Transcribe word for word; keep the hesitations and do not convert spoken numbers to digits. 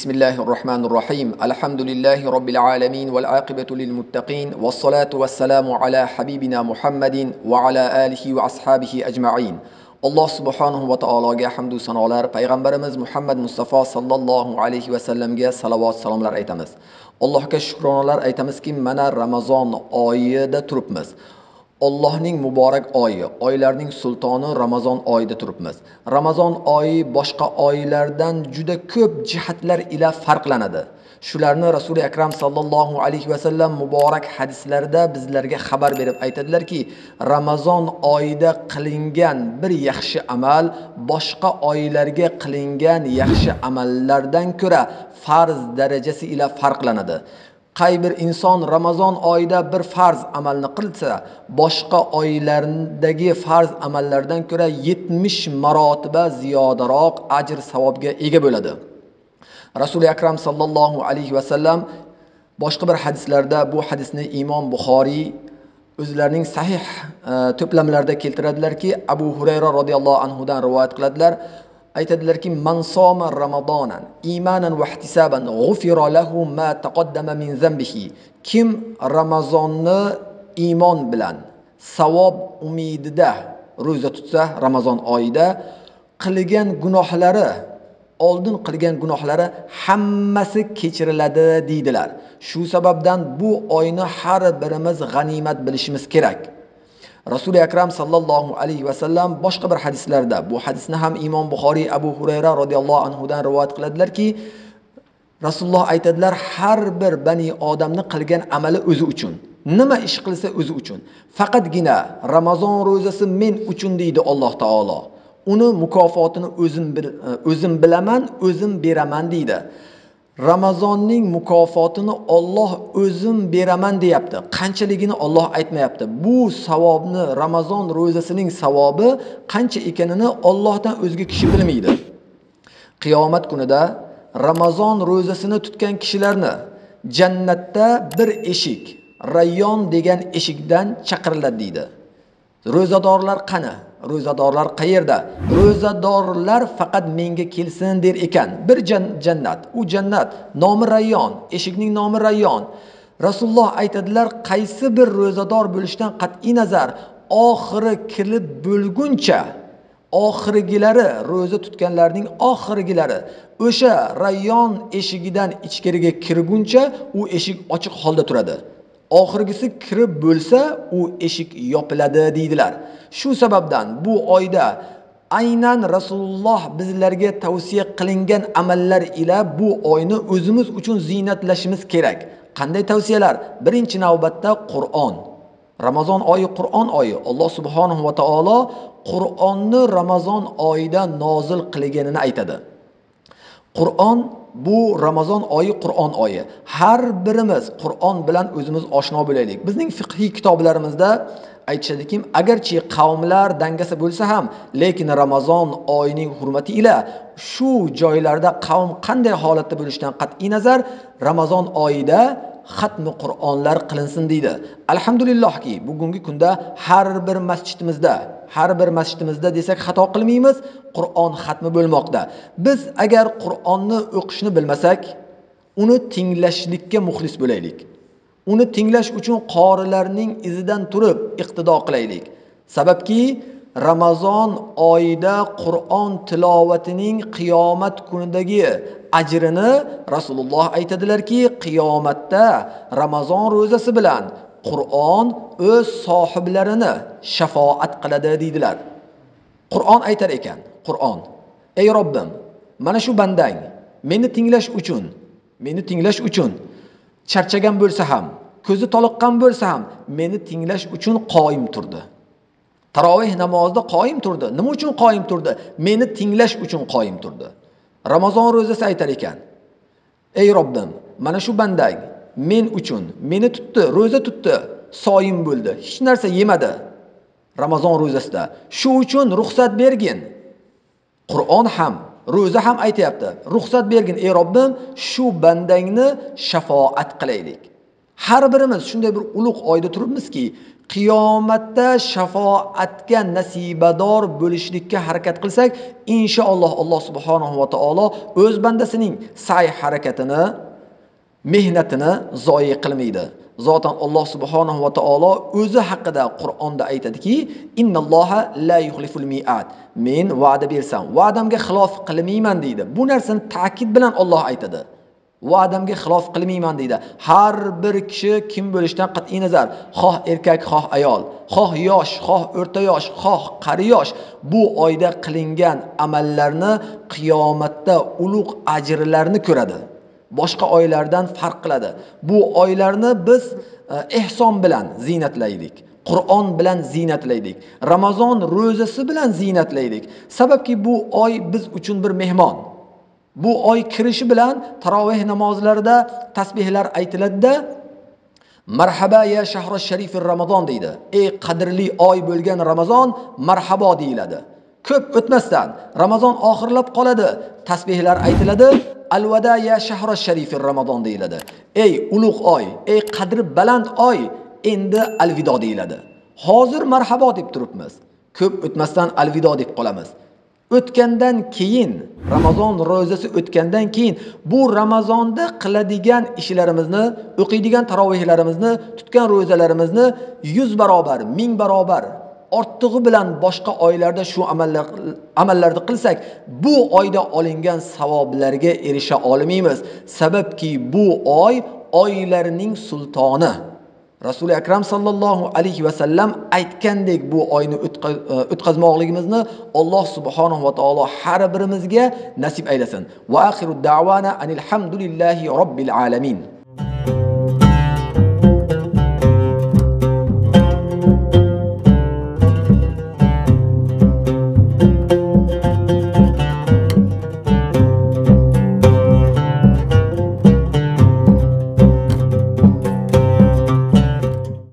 Bismillahirrahmanirrahim. Elhamdülillahi Rabbil alemin. Vel akibetu lil muttaqin. Ves salatu ves selamu ala habibina Muhammedin ve ala alihi ve ashabihi ecma'in. Allah subhanahu ve ta'ala'ga hamdü sanolar, Peygamberimiz Muhammed Mustafa sallallahu aleyhi ve sellemge salavat salamlar aytamiz. Allah'ga şükronalar aytamiz ki, mana Ramazon oyida turibmiz. Allah'ning mübarek ayı, aylarning sultanı Ramazon ayida turibmiz. Ramazon ayı başka aylardan juda ko'p jihatlar ila farqlanadi. Shularni Rasuli Akram sallallohu alayhi va sallam muborak hadislarda bizlarga xabar berib aytadilar ki, Ramazon oyida qilingan bir yaxshi amal boshqa oylarga qilingan yaxshi amallardan ko'ra farz darajasi ila farqlanadi. Qay bir inson Ramazon oyida bir farz amalni qilsa, boshqa oylardagi farz amallardan ko'ra yetmish marotaba ziyodaroq ajr savobga ega bo'ladi. Rasul-i Akram sallallahu aleyhi ve sellem başka bir hadislerde bu hadisini İmom Bухорий özlerinin sahih e, toplamlarda keltiradiler ki, Abu Hurayra radıyallahu anhudan rivayet qiladilar, aytadilar ki, "Man soma Ramadanan imanan ve ihtisaban gufira lahu ma taqaddama min zambihi." Kim Ramazonni iman bilan, savob umidida ro'za tutsa, Ramazon oyida qilgan gunohlari, oldin qilgan gunohlari hammasi kechiriladi deydilar. Shu sababdan bu oyni har birimiz g'animat bilishimiz kerak. Rasul Akram sallallohu alayhi va sallam boshqa bir hadislarda, bu hadisni ham Imom Buxoriy Abu Hurayra radhiyallohu anhudan rivoyat qiladilar-ki, Rasululloh aytadilar, har bir bani odamni qilgan amali o'zi uchun. Nima ish qilsa o'zi uchun. Faqatgina Ramazon ro'zasi men uchun deydi Alloh taolo. Uni mukofotini o'zim o'zim bilaman, o'zim beraman deydi. Ramazonning mukofotini Alloh o'zim beraman deyapti. Qanchaligini Alloh aytmayapti. Bu savobni, Ramazon ro'zasining savobi qancha ekanini Allohdan o'zga kishi bilmaydi. Qiyomat kunida Ramazon ro'zasini tutgan kishilarni jannatda bir eshik, Rayyon degan eshikdan chaqiriladi deydi. Ro'zadorlar qani? Ro'zadorlar qayerda? Ro'zadorlar faqat menga kelsin der ekan. Bir jannat, u jannat nomi Rayyon, eshikning nomi Rayyon. Rasululloh aytadilar, qaysi bir ro'zador bo'lishdan qat'i nazar oxiri kirib bo'lguncha, oxirgilari ro'za tutganlarning oxirgilari o'sha Rayyon eshigidan ichkariga kirguncha u eshik ochiq holda turadi. Oxirgisi kirib bo'lsa, u eshik yopiladi deydilar. Shu sababdan bu oyda aynan Rasululloh bizlarga tavsiya qilingan amallar ila bu oyni o'zimiz uchun ziynatlashimiz kerak. Qanday tavsiyalar? Birinchi navbatda Qur'on. Ramazon oyi Qur'on oyi. Alloh subhanahu va taolo Qur'onni Ramazon oyida nozil qilganini aytadi. Qur'on bu Ramazon oyi Qur'on oyi. Har birimiz Qur'on bilan o'zimiz oshno bo'laylik. Bizning fiqhiy kitoblarimizda aytishadiki, agarchi qavmlar dangasa bo'lsa ham, lekin Ramazon oyining hurmati ila shu joylarda qavm qanday holatda bo'lishdan qat'i nazar Ramazon oyida xatmi Qur'onlar qilinsin deydi. Alhamdulillahki, bugungi kunda har bir masjidimizda, har bir masjidimizda desak xato qilmaymiz, Qur'on xatmi bo'lmoqda. Biz agar Qur'onni o'qishni bilmasak, uni tinglashlikka muxlis bo'laylik. Uni tinglash uchun qorilarning izidan turib iqtido qilaylik. Sababki, Ramazon oyida Qur'on tilovatining qiyomat kunidagi ajrini Rasululloh aytadilar-ki, qiyomatda Ramazon ro'zasi bilan Qur'on o'z sohiblarini shafaat qiladi deydilar. Qur'on aytar ekan, Qur'on: "Ey Robbim, mana shu bandang meni tinglash uchun, meni tinglash uchun charchagan bo'lsa ham, ko'zi toliqqan bo'lsa ham, meni tinglash uchun qoyim turdi. Taroveh namozida qoyim turdi. Nima uchun qoyim turdi? Meni tinglash uchun qoyim turdi." Ramazon ro'zasi aytar ekan, "Ey Robbim, mana shu bandang men uchun meni tutdi, ro'za tutdi, soyim bo'ldi, hech narsa yemadi Ramazon ro'zasida. Shu uchun ruxsat bergin." Qur'on ham, ro'za ham aytayapti. Ruxsat bergin, ey Robbim, shu bandangni shafaat qilaylik. Har birimiz shunday bir ulug' oyda turibmizki, qiyomatda shafoatga nasibador bo'lishlikka harakat qilsak, inshaalloh Alloh subhanahu va taolo o'z bandasining sa'y harakatini, mehnatini zoyi qilmaydi. Zaten Allah subhanahu wa ta'ala özü hakkında Kur'an'da aytadı ki inna Allaha la yuhliful mi'ad. Men va'da bersam, va'damga xilof qilmayman deydi. Bu narsani ta'kid bilan Allah aytadı. Va'damga xilof qilmayman deydi. Har bir kishi kim bo'lishdan qat'i nazar, xoh erkak, xoh ayol, xoh yosh, xoh o'rta yosh, xoh qari yosh, bu oyda qilingan amallarni qiyomatda ulug' ajrlarni ko'radi. Boshqa oylardan farq qiladi. Bu oylarni biz ehson bilan ziynatlaydik. Qur'on bilan ziynatlaydik. Ramazon ro'zasi bilan ziynatlaydik. Sababki bu oy biz uchun bir mehmon. Bu oy kirishi bilan taroveh namozlarida tasbihlar aytiladi-da marhaba ya shahri sharifir ramazon deydi. Ey qadrli oy bo'lgan Ramazon, marhabo deyiladi. Ko'p o'tmasdan Ramazon oxirlab qoladi. Tasbihlar aytiladi. Alvada ya shahri sharifir ramazon deyiladi. Ey ulug' oy, ey qadri baland oy, endi alvido deyiladi. Hozir marhabo deb turibmiz. Ko'p o'tmasdan alvido deb qolamiz. O'tgandan keyin, Ramazon ro'zasi o'tgandan keyin bu Ramazonda qiladigan ishlarimizni, o'qiydigan tarovihlarimizni, tutgan ro'zalarimizni yuz barobar, ming barobar ortig'i bilan boshqa oylarda shu amallar amallarni qilsak, bu oyda olingan savoblarga erisha olmaymiz. Sababki bu oy oylarning sultoni. Rasuli akram sallallohu alayhi va sallam aytgandek, bu oyni o'tkazmoqligimizni Alloh subhanahu va taolo har birimizga nasib aylasin. Va axiru da'wana anil hamdulillahi robbil alamin.